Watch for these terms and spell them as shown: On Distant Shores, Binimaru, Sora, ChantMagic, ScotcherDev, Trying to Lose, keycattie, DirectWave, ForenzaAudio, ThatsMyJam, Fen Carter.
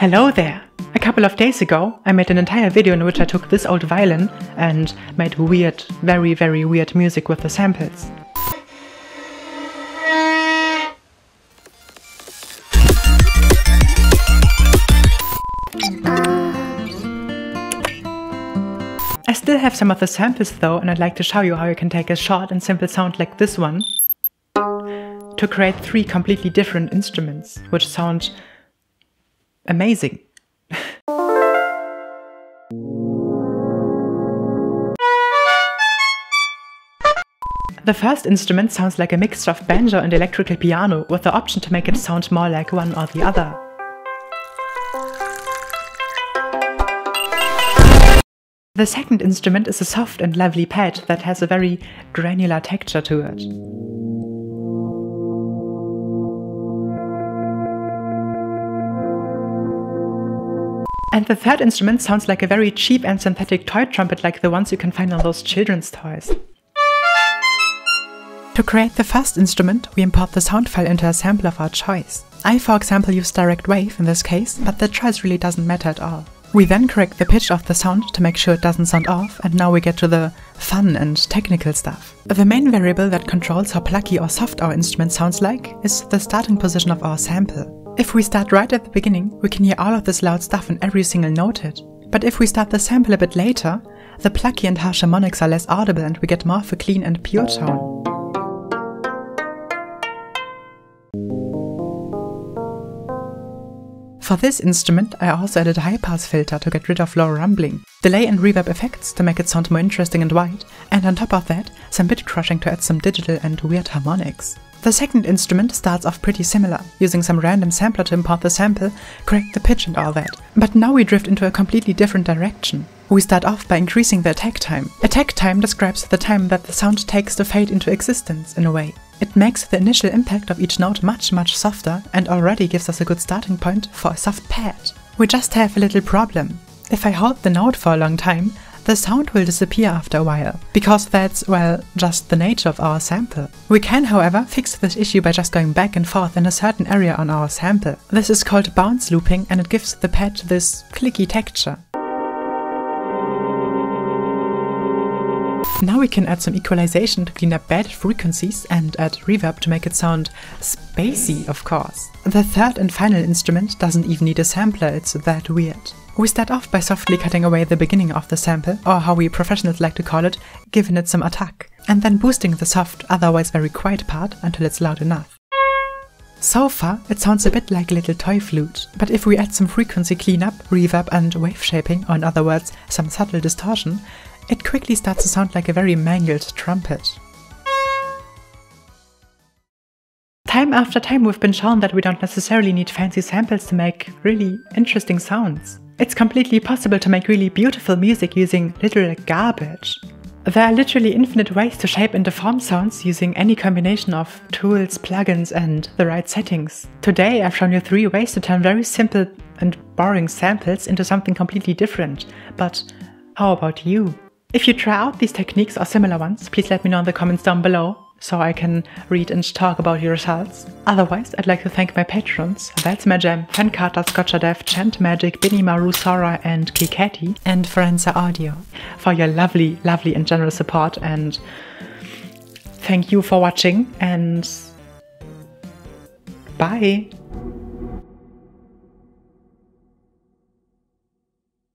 Hello there! A couple of days ago, I made an entire video in which I took this old violin and made weird, very, very weird music with the samples. I still have some of the samples though, and I'd like to show you how you can take a short and simple sound like this one to create three completely different instruments, which sound amazing. The first instrument sounds like a mixture of banjo and electrical piano, with the option to make it sound more like one or the other. The second instrument is a soft and lovely pad that has a very granular texture to it. And the third instrument sounds like a very cheap and synthetic toy trumpet like the ones you can find on those children's toys. To create the first instrument, we import the sound file into a sampler of our choice. I, for example, use DirectWave in this case, but the choice really doesn't matter at all. We then correct the pitch of the sound to make sure it doesn't sound off, and now we get to the fun and technical stuff. The main variable that controls how plucky or soft our instrument sounds like is the starting position of our sample. If we start right at the beginning, we can hear all of this loud stuff and every single note hit. But if we start the sample a bit later, the plucky and harsh harmonics are less audible and we get more of a clean and pure tone. For this instrument, I also added a high-pass filter to get rid of low rumbling, delay and reverb effects to make it sound more interesting and wide, and on top of that, some bit crushing to add some digital and weird harmonics. The second instrument starts off pretty similar, using some random sampler to import the sample, correct the pitch and all that. But now we drift into a completely different direction. We start off by increasing the attack time. Attack time describes the time that the sound takes to fade into existence, in a way. It makes the initial impact of each note much softer and already gives us a good starting point for a soft pad. We just have a little problem. If I hold the note for a long time, the sound will disappear after a while, because that's, well, just the nature of our sample. We can, however, fix this issue by just going back and forth in a certain area on our sample. This is called bounce looping, and it gives the pad this clicky texture. Now we can add some equalization to clean up bad frequencies and add reverb to make it sound spacey, of course. The third and final instrument doesn't even need a sampler, it's that weird. We start off by softly cutting away the beginning of the sample, or how we professionals like to call it, giving it some attack, and then boosting the soft, otherwise very quiet part until it's loud enough. So far, it sounds a bit like a little toy flute, but if we add some frequency cleanup, reverb and wave shaping, or in other words, some subtle distortion, it quickly starts to sound like a very mangled trumpet. Time after time we've been shown that we don't necessarily need fancy samples to make really interesting sounds. It's completely possible to make really beautiful music using literal garbage. There are literally infinite ways to shape and deform sounds using any combination of tools, plugins and the right settings. Today I've shown you three ways to turn very simple and boring samples into something completely different, but how about you? If you try out these techniques or similar ones, please let me know in the comments down below, so I can read and talk about your results. Otherwise, I'd like to thank my patrons, ThatsMyJam, Fen Carter, ScotcherDev, ChantMagic, Binimaru, Sora and keycattie, and ForenzaAudio for your lovely and generous support, and thank you for watching, and bye!